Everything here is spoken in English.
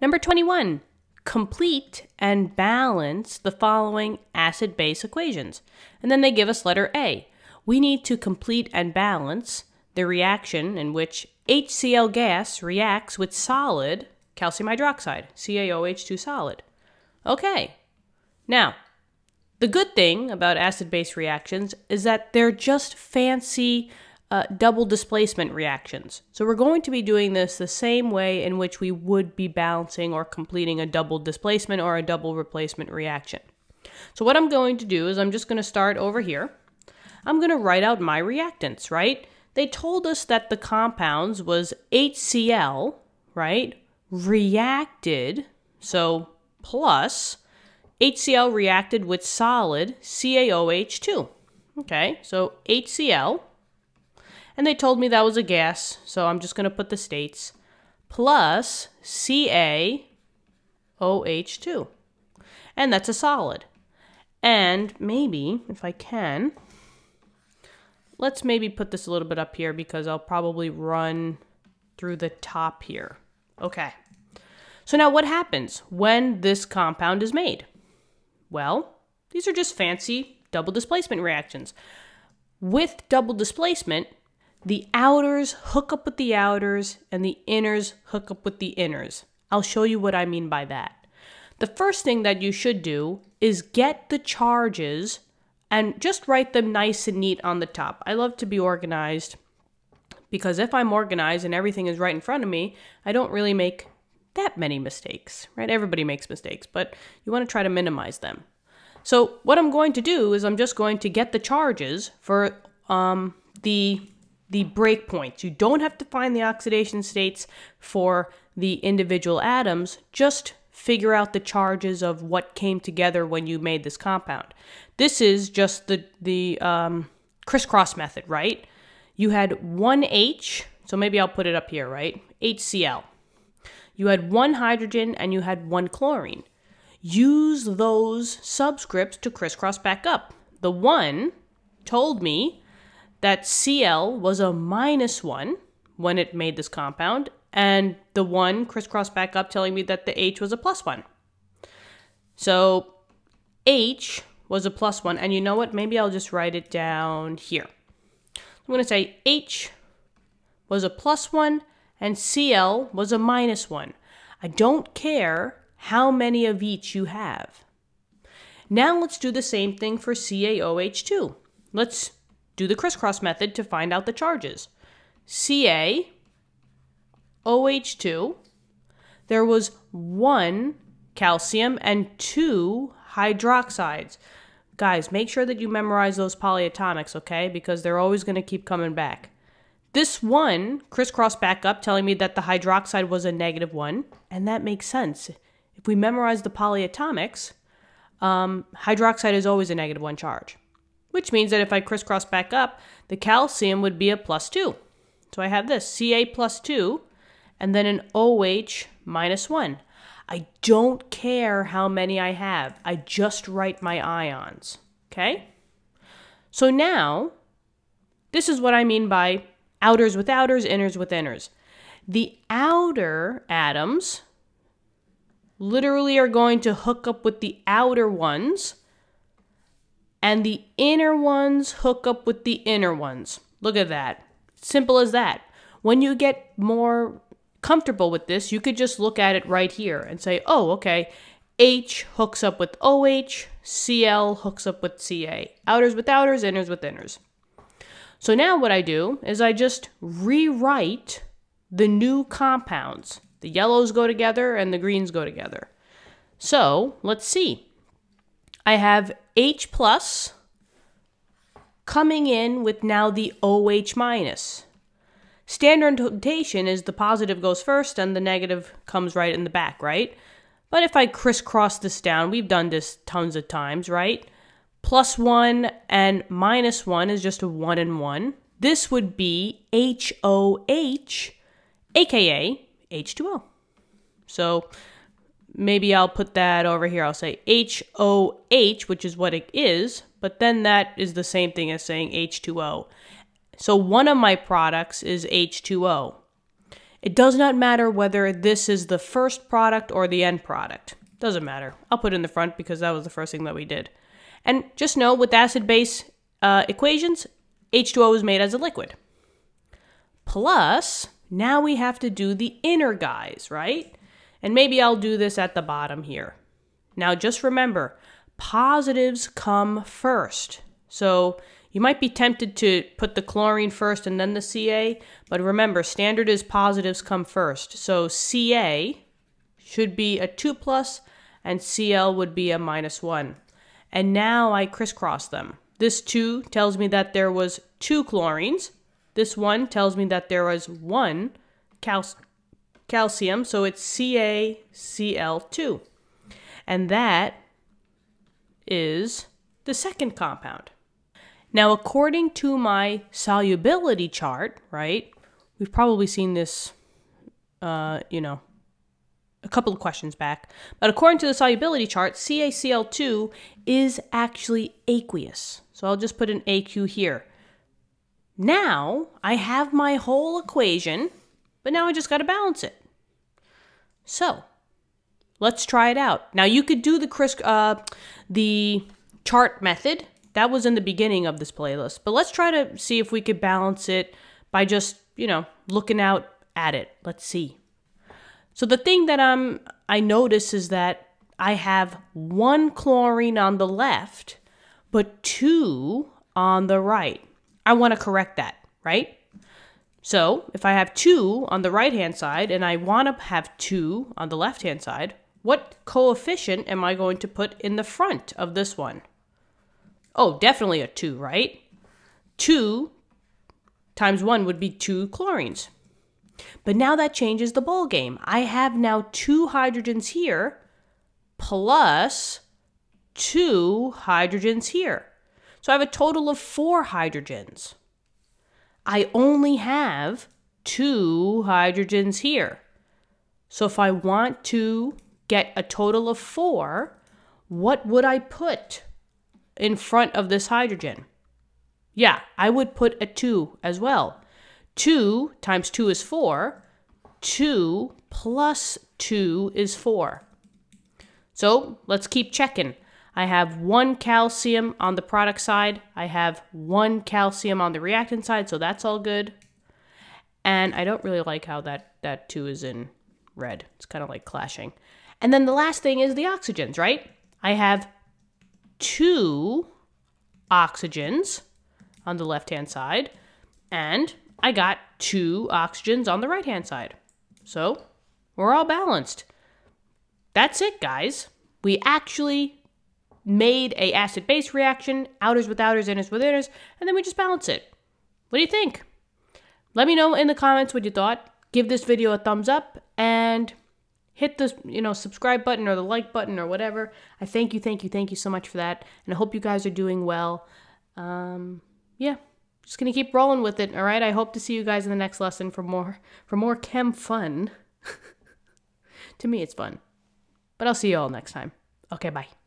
Number 21, complete and balance the following acid-base equations. And then they give us letter A. We need to complete and balance the reaction in which HCl gas reacts with solid calcium hydroxide, CaOH2 solid. Okay, now, the good thing about acid-base reactions is that they're just fancy double displacement reactions. So we're going to be doing this the same way in which we would be balancing or completing a double displacement or a double replacement reaction. So what I'm going to do is I'm just going to start over here. I'm going to write out my reactants, right? They told us that the compounds was HCl, right, reacted, so plus HCl reacted with solid CaOH2. Okay, so HCl. And they told me that was a gas, so I'm just going to put the states, plus CaOH2. And that's a solid. And maybe, if I can, let's maybe put this a little bit up here because I'll probably run through the top here. Okay. So now what happens when this compound is made? Well, these are just fancy double displacement reactions. With double displacement, the outers hook up with the outers and the inners hook up with the inners. I'll show you what I mean by that. The first thing that you should do is get the charges and just write them nice and neat on the top. I love to be organized because if I'm organized and everything is right in front of me, I don't really make that many mistakes, right? Everybody makes mistakes, but you want to try to minimize them. So what I'm going to do is I'm just going to get the charges for the breakpoints. You don't have to find the oxidation states for the individual atoms. Just figure out the charges of what came together when you made this compound. This is just the crisscross method, right? You had one H, so maybe I'll put it up here, right? HCl. You had one hydrogen and you had one chlorine. Use those subscripts to crisscross back up. The one told me that Cl was a -1 when it made this compound, and the one crisscrossed back up telling me that the H was a +1. So H was a +1, and you know what? Maybe I'll just write it down here. I'm going to say H was a +1 and Cl was a -1. I don't care how many of each you have. Now let's do the same thing for CaOH2. Let's do the crisscross method to find out the charges. CaOH2, there was one calcium and two hydroxides. Guys, make sure that you memorize those polyatomics, okay? Because they're always going to keep coming back. This one crisscrossed back up telling me that the hydroxide was a -1, and that makes sense. If we memorize the polyatomics, hydroxide is always a -1 charge, which means that if I crisscross back up, the calcium would be a +2. So I have this, Ca +2, and then an OH -1. I don't care how many I have. I just write my ions, okay? So now, this is what I mean by outers with outers, inners with inners. The outer atoms literally are going to hook up with the outer ones, and the inner ones hook up with the inner ones. Look at that. Simple as that. When you get more comfortable with this, you could just look at it right here and say, oh, okay, H hooks up with OH, Cl hooks up with Ca. Outers with outers, inners with inners. So now what I do is I just rewrite the new compounds. The yellows go together and the greens go together. So let's see. I have H plus coming in with now the OH minus. Standard notation is the positive goes first and the negative comes right in the back, right? But if I crisscross this down, we've done this tons of times, right? +1 and -1 is just a 1 and 1. This would be HOH, aka H2O. So maybe I'll put that over here. I'll say HOH, which is what it is, but then that is the same thing as saying H2O. So one of my products is H2O. It does not matter whether this is the first product or the end product. Doesn't matter. I'll put it in the front because that was the first thing that we did. And just know with acid-base equations, H2O is made as a liquid. Plus, now we have to do the inner guys, right? And maybe I'll do this at the bottom here. Now just remember, positives come first. So you might be tempted to put the chlorine first and then the Ca, but remember, standard is positives come first. So Ca should be a 2+ and Cl would be a -1. And now I crisscross them. This 2 tells me that there was 2 chlorines. This 1 tells me that there was 1 calcium, so it's CaCl2. And that is the second compound. Now, according to my solubility chart, right, we've probably seen this, a couple of questions back, but according to the solubility chart, CaCl2 is actually aqueous. So I'll just put an AQ here. Now I have my whole equation, but now I just got to balance it. So let's try it out. Now you could do the chart method. That was in the beginning of this playlist, but let's try to see if we could balance it by just, looking out at it. Let's see. So the thing that I notice is that I have 1 chlorine on the left, but 2 on the right. I want to correct that, right? So if I have 2 on the right-hand side and I want to have 2 on the left-hand side, what coefficient am I going to put in the front of this one? Oh, definitely a 2, right? 2 times 1 would be 2 chlorines. But now that changes the ball game. I have now 2 hydrogens here plus 2 hydrogens here. So I have a total of 4 hydrogens. I only have 2 hydrogens here. So if I want to get a total of 4, what would I put in front of this hydrogen? Yeah, I would put a 2 as well. 2 times 2 is 4. 2 plus 2 is 4. So let's keep checking. I have 1 calcium on the product side. I have 1 calcium on the reactant side, so that's all good. And I don't really like how that 2 is in red. It's kind of like clashing. And then the last thing is the oxygens, right? I have 2 oxygens on the left-hand side, and I got 2 oxygens on the right-hand side. So we're all balanced. That's it, guys. We actually made a acid-base reaction, outers with outers, inners with inners, and then we just balance it. What do you think? Let me know in the comments what you thought. Give this video a thumbs up and hit the subscribe button or the like button or whatever. I thank you so much for that, and I hope you guys are doing well. Yeah, just gonna keep rolling with it. All right, I hope to see you guys in the next lesson for more chem fun. To me, it's fun, but I'll see you all next time. Okay, bye.